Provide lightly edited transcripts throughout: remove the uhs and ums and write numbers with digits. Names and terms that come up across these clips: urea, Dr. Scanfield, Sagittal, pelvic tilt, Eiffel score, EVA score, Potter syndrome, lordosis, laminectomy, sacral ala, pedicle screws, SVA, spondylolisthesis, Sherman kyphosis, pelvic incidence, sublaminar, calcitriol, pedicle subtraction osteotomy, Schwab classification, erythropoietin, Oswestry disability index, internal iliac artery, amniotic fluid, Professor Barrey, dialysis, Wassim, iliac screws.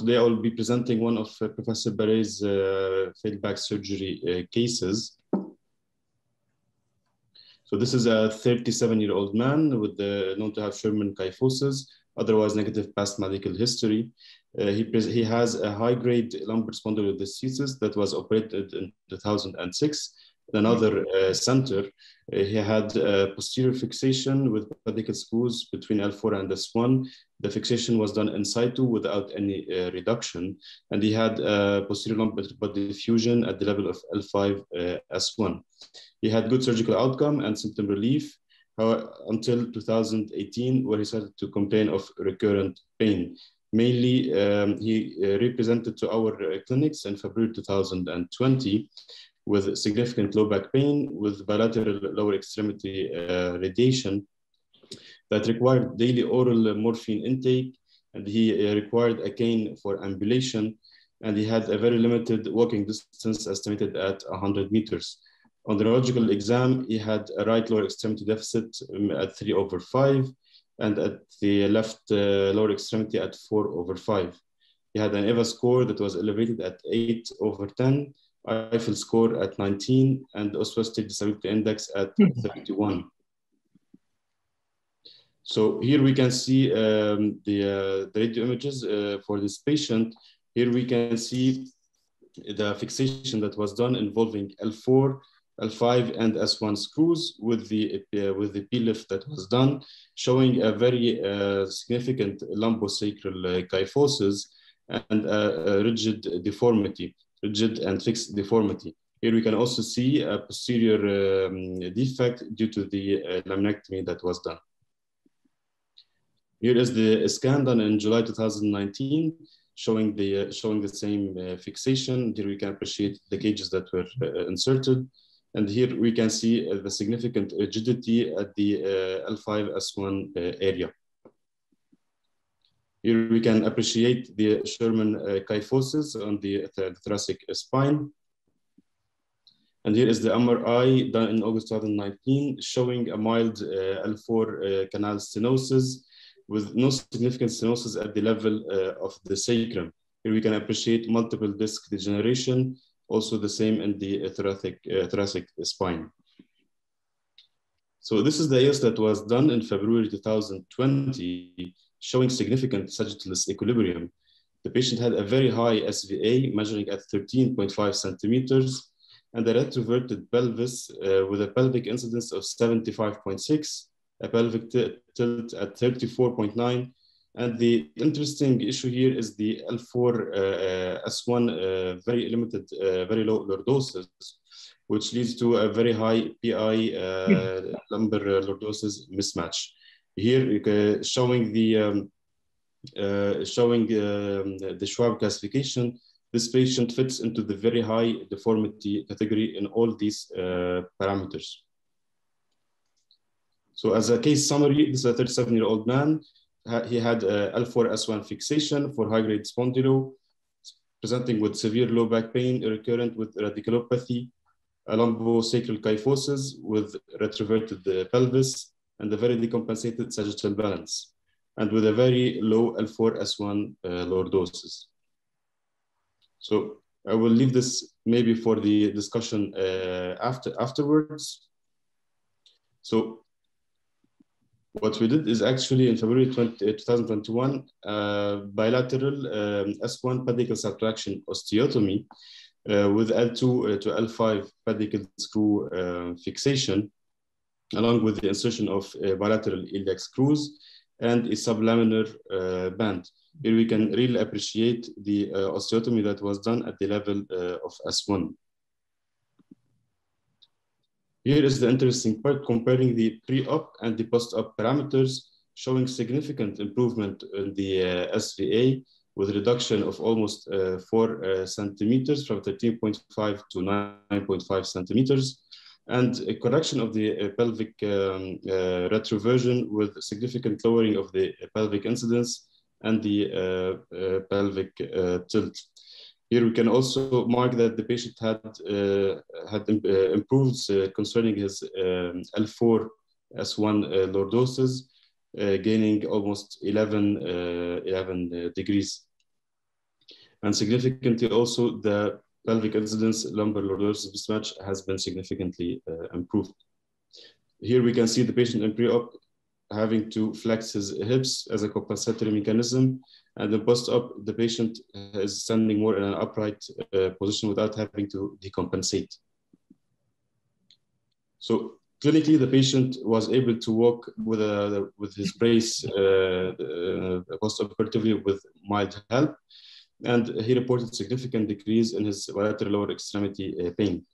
Today I will be presenting one of Professor Barrey's failed back surgery cases. So this is a 37-year-old man with known to have Sherman kyphosis, otherwise negative past medical history. He has a high-grade lumbar spondylolisthesis that was operated in 2006. In another center, he had posterior fixation with pedicle screws between L4 and S1. The fixation was done in situ without any reduction, and he had posterior lumbar diffusion at the level of L5, S1. He had good surgical outcome and symptom relief until 2018, where he started to complain of recurrent pain. Mainly, he represented to our clinics in February 2020 with significant low back pain with bilateral lower extremity radiation that required daily oral morphine intake, and he required a cane for ambulation, and he had a very limited walking distance estimated at 100 meters. On the neurological exam, he had a right lower extremity deficit at 3/5 and at the left lower extremity at 4/5. He had an EVA score that was elevated at 8/10, Eiffel score at 19, and Oswestry disability index at 31. So here we can see the radio images for this patient. Here we can see the fixation that was done involving L4, L5, and S1 screws with the P-lift that was done, showing a very significant lumbosacral kyphosis and a rigid deformity. Rigid and fixed deformity. Here we can also see a posterior defect due to the laminectomy that was done. Here is the scan done in July 2019, showing the same fixation. Here we can appreciate the cages that were inserted. And here we can see the significant rigidity at the L5, S1 area. Here we can appreciate the Sherman kyphosis on the thoracic spine. And here is the MRI done in August 2019, showing a mild L4 canal stenosis with no significant stenosis at the level of the sacrum. Here we can appreciate multiple disc degeneration, also the same in the thoracic spine. So this is the AS that was done in February 2020, showing significant sagittal equilibrium. The patient had a very high SVA measuring at 13.5 centimeters and a retroverted pelvis with a pelvic incidence of 75.6, a pelvic tilt at 34.9. And the interesting issue here is the L4 S1 very limited, very low lordosis, which leads to a very high PI lumbar lordosis mismatch. Here showing the Schwab classification, this patient fits into the very high deformity category in all these parameters. So as a case summary, this is a 37-year-old man. He had L4-S1 fixation for high-grade spondylo, presenting with severe low back pain, recurrent with radiculopathy, a lumbosacral kyphosis with retroverted pelvis, and a very decompensated sagittal balance, and with a very low L4-S1 lordosis. So I will leave this maybe for the discussion afterwards. So what we did is actually in February 2021, bilateral S1 pedicle subtraction osteotomy with L2 to L5 pedicle screw fixation, along with the insertion of bilateral iliac screws and a sublaminar band. Here we can really appreciate the osteotomy that was done at the level of S1. Here is the interesting part, comparing the pre-op and the post-op parameters, showing significant improvement in the SVA with reduction of almost 4 centimeters from 13.5 to 9.5 centimeters, and a correction of the pelvic retroversion with significant lowering of the pelvic incidence and the pelvic tilt. Here we can also mark that the patient had improved concerning his L4 S1 lordosis, gaining almost 11 degrees. And significantly also, the pelvic incidence lumbar lordosis mismatch has been significantly improved. Here we can see the patient in pre-op having to flex his hips as a compensatory mechanism, and in post-op, the patient is standing more in an upright position without having to decompensate. So clinically, the patient was able to walk with his brace post-operatively with mild help, and he reported significant decrease in his bilateral lower extremity pain.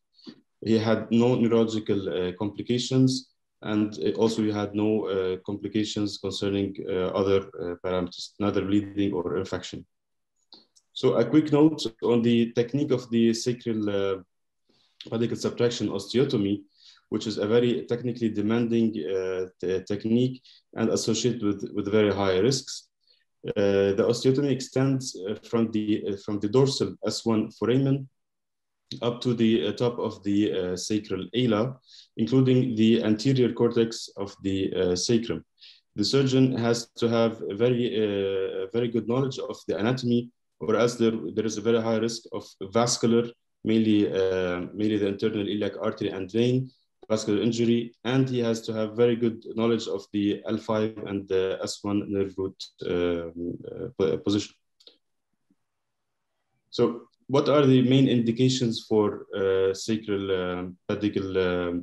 He had no neurological complications, and also we had no complications concerning other parameters, neither bleeding or infection. So a quick note on the technique of the sacral pedicle subtraction osteotomy, which is a very technically demanding technique and associated with very high risks. The osteotomy extends from the dorsal S1 foramen up to the top of the sacral ala, including the anterior cortex of the sacrum. The surgeon has to have a very good knowledge of the anatomy, or else there is a very high risk of vascular, mainly the internal iliac artery and vein, vascular injury, and he has to have very good knowledge of the L5 and the S1 nerve root position. So what are the main indications for sacral pedicle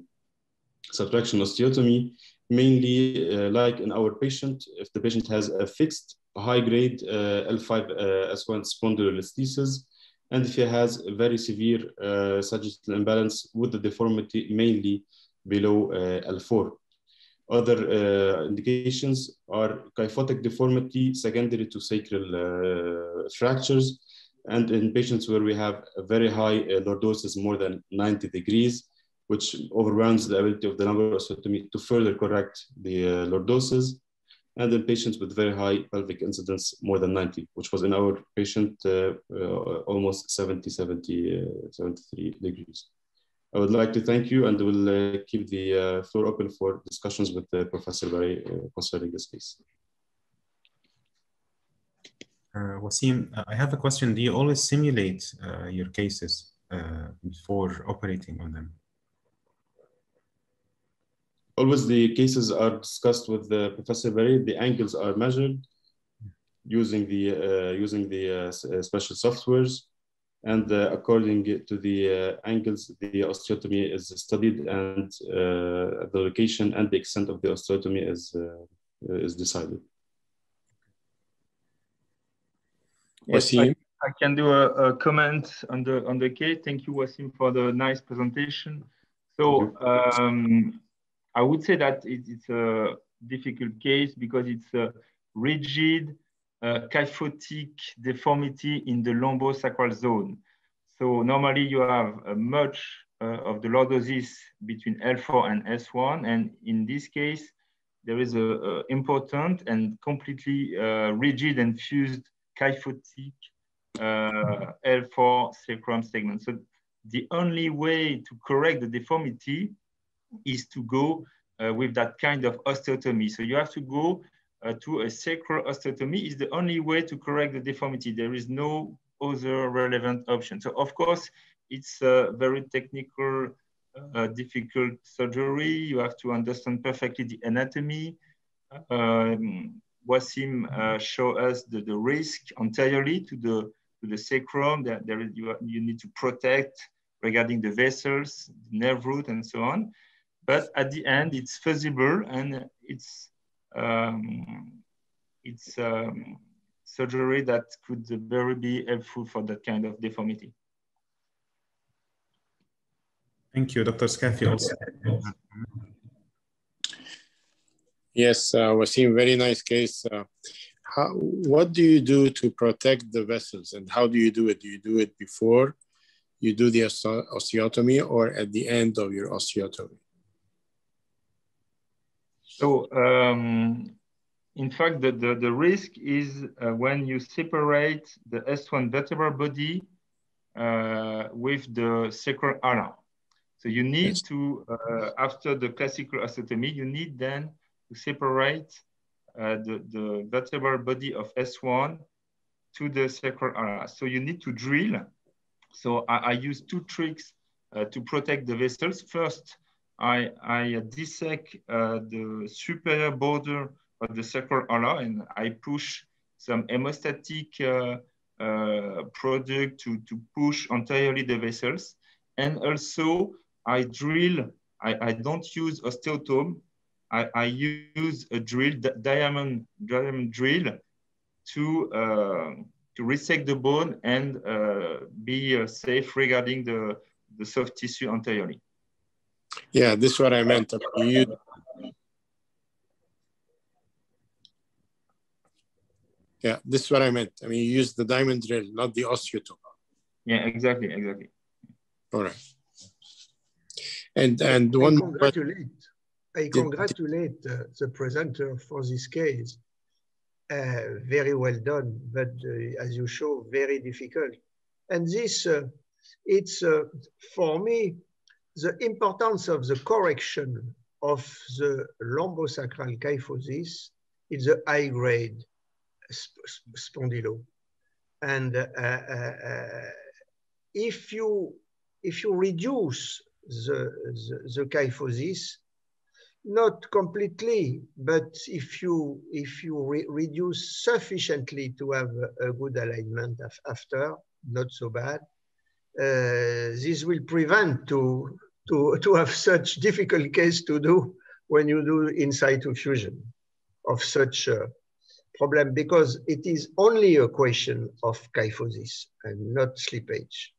subtraction osteotomy? Mainly, like in our patient, if the patient has a fixed high-grade L5 S1 spondylolisthesis, and if he has a very severe sagittal imbalance with the deformity mainly below L4. Other indications are kyphotic deformity secondary to sacral fractures, and in patients where we have a very high lordosis, more than 90 degrees, which overwhelms the ability of the lumbar osteotomy to further correct the lordosis, and in patients with very high pelvic incidence, more than 90, which was in our patient almost 73 degrees. I would like to thank you, and will keep the floor open for discussions with Professor Barrey concerning this case. Wassim, I have a question. Do you always simulate your cases before operating on them? Always the cases are discussed with Professor Barrey. The angles are measured using the special softwares, and according to the angles, the osteotomy is studied, and the location and the extent of the osteotomy is decided. Yes, I can do a comment on the case. Thank you, Wassim, for the nice presentation. So I would say that it's a difficult case because it's a rigid kyphotic deformity in the lumbosacral zone. So normally you have much of the lordosis between L4 and S1, and in this case there is a important and completely rigid and fused kyphotic L4 sacrum segment. So the only way to correct the deformity is to go with that kind of osteotomy. So you have to go to a sacral osteotomy. Is the only way to correct the deformity. There is no other relevant option. So of course, it's a very technical, difficult surgery. You have to understand perfectly the anatomy. Wassim showed us the risk anteriorly to the sacrum that you need to protect regarding the vessels, the nerve root, and so on. But at the end, it's feasible, and it's surgery that could very be helpful for that kind of deformity. Thank you, Dr. Scanfield. Yes, Wassim, very nice case. What do you do to protect the vessels, and how do you do it? Do you do it before you do the osteotomy, or at the end of your osteotomy? So, in fact, the risk is when you separate the S1 vertebral body with the sacral ala. So you need to, after the classical osteotomy, you need then separate the vertebral body of S1 to the sacral ala. So you need to drill. So I use two tricks to protect the vessels. First, I dissect the superior border of the sacral ala, and I push some hemostatic product to push entirely the vessels. And also I drill, I don't use osteotome, I use a drill, diamond drill to resect the bone and be safe regarding the soft tissue anteriorly. Yeah, this is what I meant. Yeah, this is what I meant. I mean, you use the diamond drill, not the osteotome. Yeah, exactly, exactly. All right. And one more question. I congratulate the presenter for this case. Very well done, but as you show, very difficult. And this, it's for me, the importance of the correction of the lumbosacral kyphosis is the high grade spondylo. And if you reduce the kyphosis, not completely, but if you reduce sufficiently to have a good alignment after, not so bad, this will prevent to have such difficult case to do when you do in-situ fusion of such a problem, because it is only a question of kyphosis and not slippage.